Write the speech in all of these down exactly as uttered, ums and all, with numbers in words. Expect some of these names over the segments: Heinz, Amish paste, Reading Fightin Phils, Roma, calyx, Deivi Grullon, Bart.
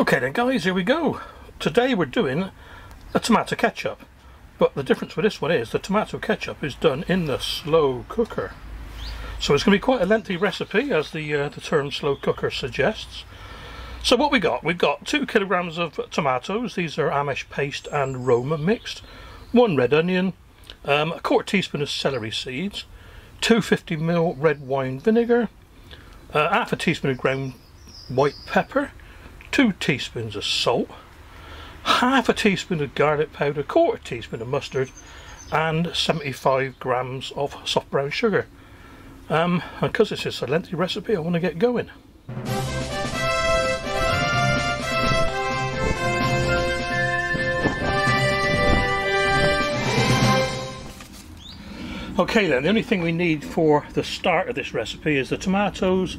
Okay then guys, here we go. Today we're doing a tomato ketchup, but the difference with this one is the tomato ketchup is done in the slow cooker. So it's going to be quite a lengthy recipe, as the, uh, the term slow cooker suggests. So what we got? We've got two kilograms of tomatoes. These are Amish paste and Roma mixed. One red onion, um, a quarter teaspoon of celery seeds, two hundred fifty milliliters red wine vinegar, uh, half a teaspoon of ground white pepper, two teaspoons of salt, half a teaspoon of garlic powder, quarter teaspoon of mustard, and seventy-five grams of soft brown sugar. Um, and because this is a lengthy recipe, I want to get going. Okay then, the only thing we need for the start of this recipe is the tomatoes,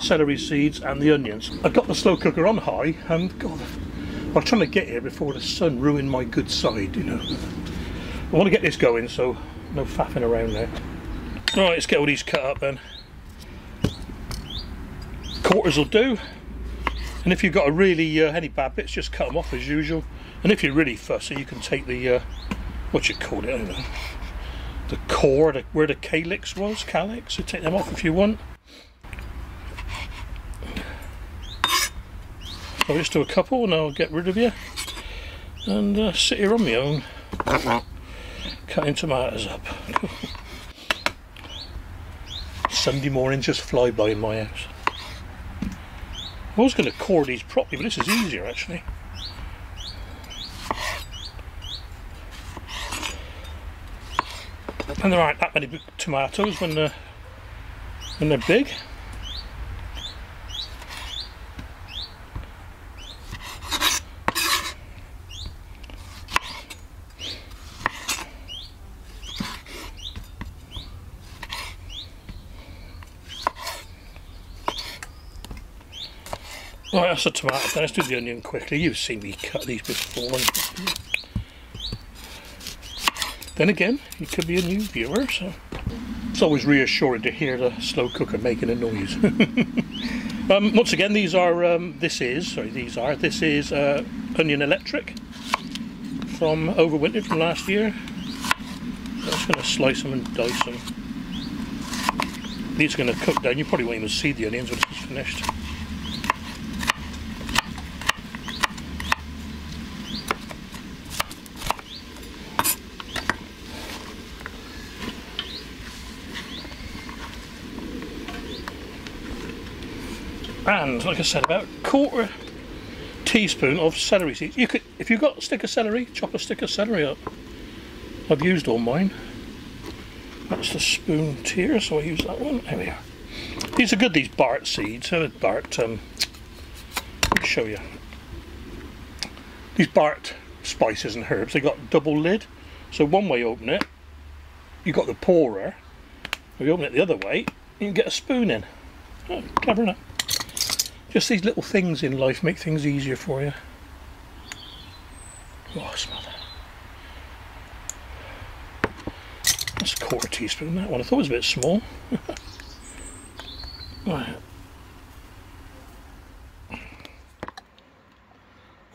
celery seeds and the onions. I've got the slow cooker on high and God, I'm trying to get here before the sun ruined my good side, you know. I want to get this going, so no faffing around there. Alright, let's get all these cut up then. Quarters will do. And if you've got a really, uh, any bad bits, just cut them off as usual. And if you're really fussy, you can take the, uh, what you call it, I don't know. The core, the, where the calyx was, calyx, so take them off if you want. I'll just do a couple and I'll get rid of you. And uh, sit here on my own, cutting tomatoes up. Sunday mornings just fly by in my house. I was going to core these properly, but this is easier actually. And there aren't that many tomatoes when they're, when they're big. Right, that's the tomato. Let's do the onion quickly. You've seen me cut these before. Then again, you could be a new viewer, so it's always reassuring to hear the slow cooker making a noise. um, once again, these are, um, this is, sorry, these are, this is uh, Onion Electric from Overwintered from last year. I'm just going to slice them and dice them. These are going to cook down. You probably won't even see the onions when it's finished. And like I said, about a quarter teaspoon of celery seeds. You could, if you've got a stick of celery, chop a stick of celery up. I've used all mine. That's the spoon tier, so I use that one. There we are. These are good. These Bart seeds. Uh, Bart. Um, let me show you. These Bart spices and herbs. They got double lid. So one way you open it, you got the pourer. If you open it the other way, you can get a spoon in. Oh, clever enough. Just these little things in life make things easier for you. Oh, smell that. That's a quarter teaspoon, that one. I thought it was a bit small. Right.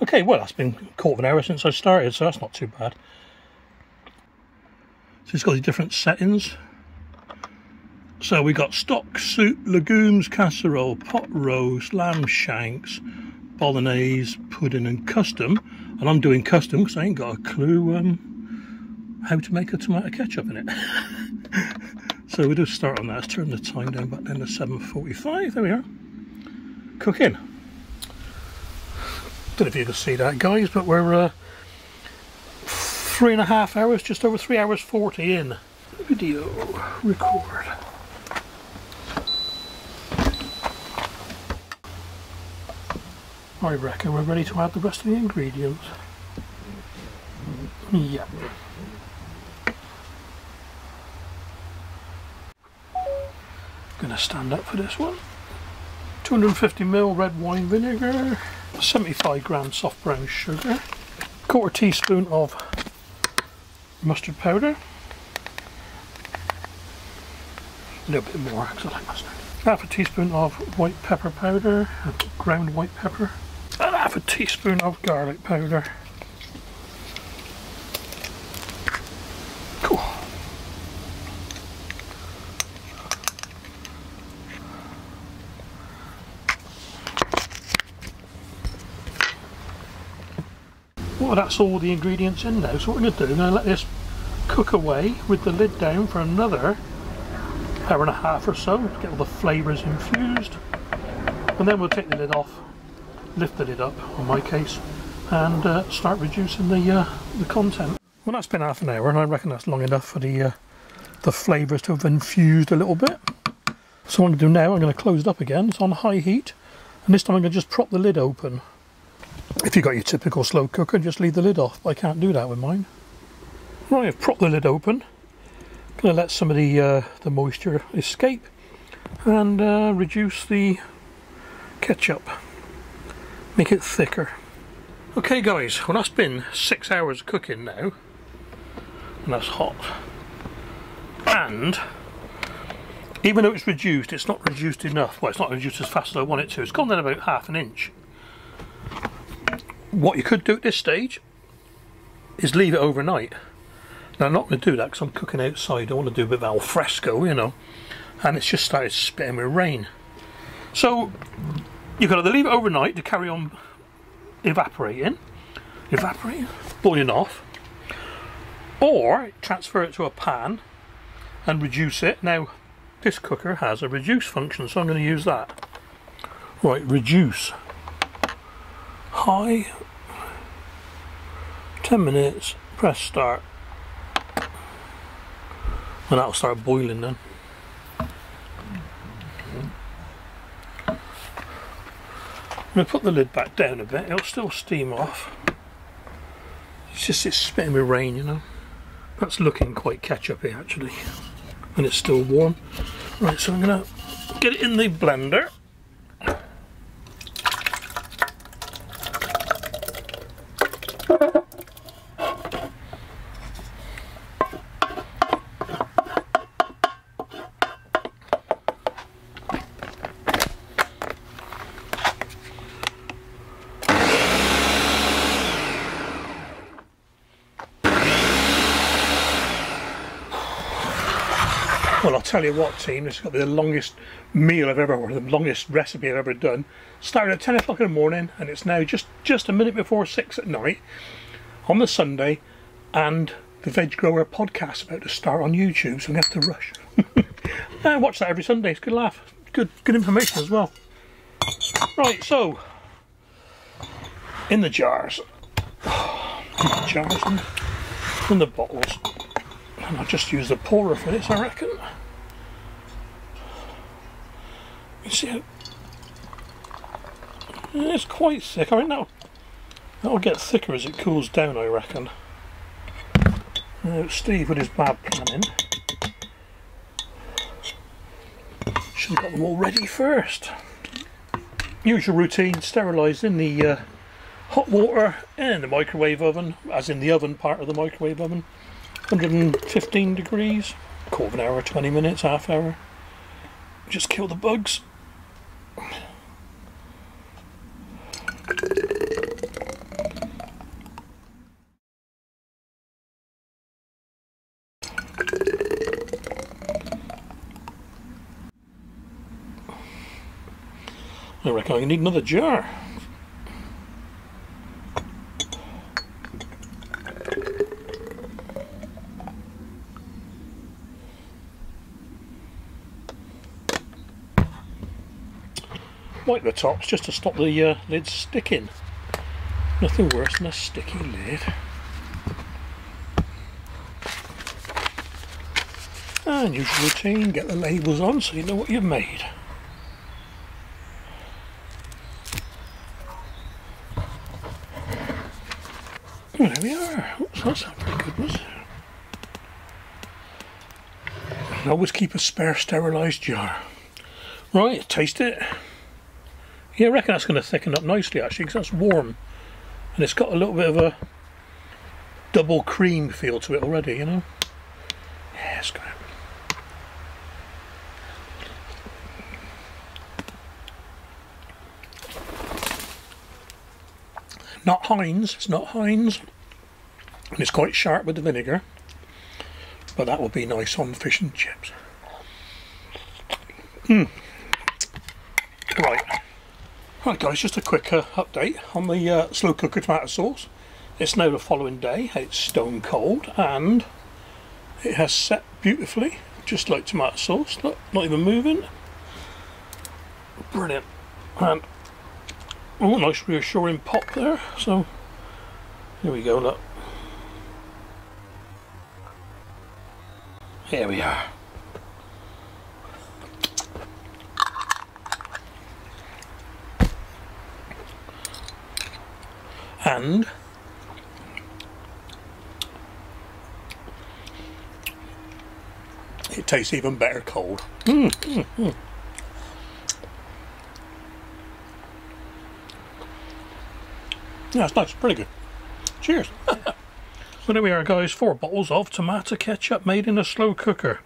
Okay, well, that's been a quarter of an hour since I started, so that's not too bad. So it's got the different settings. So we got stock, soup, legumes, casserole, pot roast, lamb shanks, bolognese, pudding and custom. And I'm doing custom because I ain't got a clue um, how to make a tomato ketchup in it. So we'll just start on that. Let's turn the time down back then to seven forty-five. There we are. Cooking. Don't know if you can see that, guys, but we're uh, three and a half hours, just over three hours forty in. Video record. I reckon we're ready to add the rest of the ingredients. Yep. Gonna stand up for this one. two hundred fifty milliliters red wine vinegar, seventy-five grams soft brown sugar, quarter teaspoon of mustard powder, a little bit more because I like mustard. Half a teaspoon of white pepper powder, ground white pepper, and half a teaspoon of garlic powder. Cool. Well, that's all the ingredients in now, so what we're going to do, I'm going to let this cook away with the lid down for another hour and a half or so to get all the flavours infused, and then we'll take the lid off, lift the lid up on my case, and uh, start reducing the uh, the content. Well, that's been half an hour and I reckon that's long enough for the uh, the flavours to have infused a little bit. So what I'm going to do now, I'm going to close it up again, it's on high heat, and this time I'm going to just prop the lid open. If you've got your typical slow cooker, just leave the lid off, but I can't do that with mine. Right, I've propped the lid open. I'm going to let some of the, uh, the moisture escape and uh, reduce the ketchup. Make it thicker. Okay guys, well that's been six hours of cooking now, and that's hot. And even though it's reduced, it's not reduced enough. Well, it's not reduced as fast as I want it to. It's gone down about half an inch. What you could do at this stage is leave it overnight. Now I'm not going to do that because I'm cooking outside. I don't want to do a bit of al fresco, you know. And it's just started spitting with rain. So you've got to leave it overnight to carry on evaporating, evaporating, boiling off, or transfer it to a pan and reduce it. Now this cooker has a reduce function, so I'm going to use that. Right, reduce. High, ten minutes, press start, and that'll start boiling then. I'm going to put the lid back down a bit, it'll still steam off. It's just it's spitting with rain, you know. That's looking quite ketchupy actually, and it's still warm. Right, so I'm going to get it in the blender. Well, I'll tell you what team, this has got to be the longest meal I've ever, or the longest recipe I've ever done. Started at ten o'clock in the morning and it's now just, just a minute before six at night on the Sunday, and the Veg Grower podcast about to start on YouTube, so we have to rush. I watch that every Sunday, it's a good laugh, good, good information as well. Right, so, in the jars, in the jars and in the bottles. And I'll just use the pourer for this, I reckon. You see how it's quite thick. I mean, that'll, that'll get thicker as it cools down, I reckon. Now, Steve, with his bad planning, should have got them all ready first. Usual routine, sterilised in the uh, hot water and the microwave oven, as in the oven part of the microwave oven. one hundred fifteen degrees, quarter of an hour, twenty minutes, half hour. Just kill the bugs. I reckon I need another jar. Wipe the tops just to stop the uh, lid sticking. Nothing worse than a sticky lid. And usual routine, get the labels on so you know what you've made. Well, there we are. Oops, that's a pretty good one. And always keep a spare sterilised jar. Right, taste it. Yeah, I reckon that's going to thicken up nicely actually, because that's warm and it's got a little bit of a double cream feel to it already, you know. Yeah, it's great. not Heinz, it's not Heinz, and it's quite sharp with the vinegar, but that would be nice on fish and chips. Mm. Right, right guys, just a quick uh, update on the uh, slow cooker tomato sauce. It's now the following day, it's stone cold, and it has set beautifully, just like tomato sauce, look, not even moving. Brilliant. And oh, nice reassuring pop there, so here we go, look. Here we are. And it tastes even better cold. Mm, mm, mm. Yeah, it's nice, pretty good. Cheers. So there we are guys, four bottles of tomato ketchup made in a slow cooker.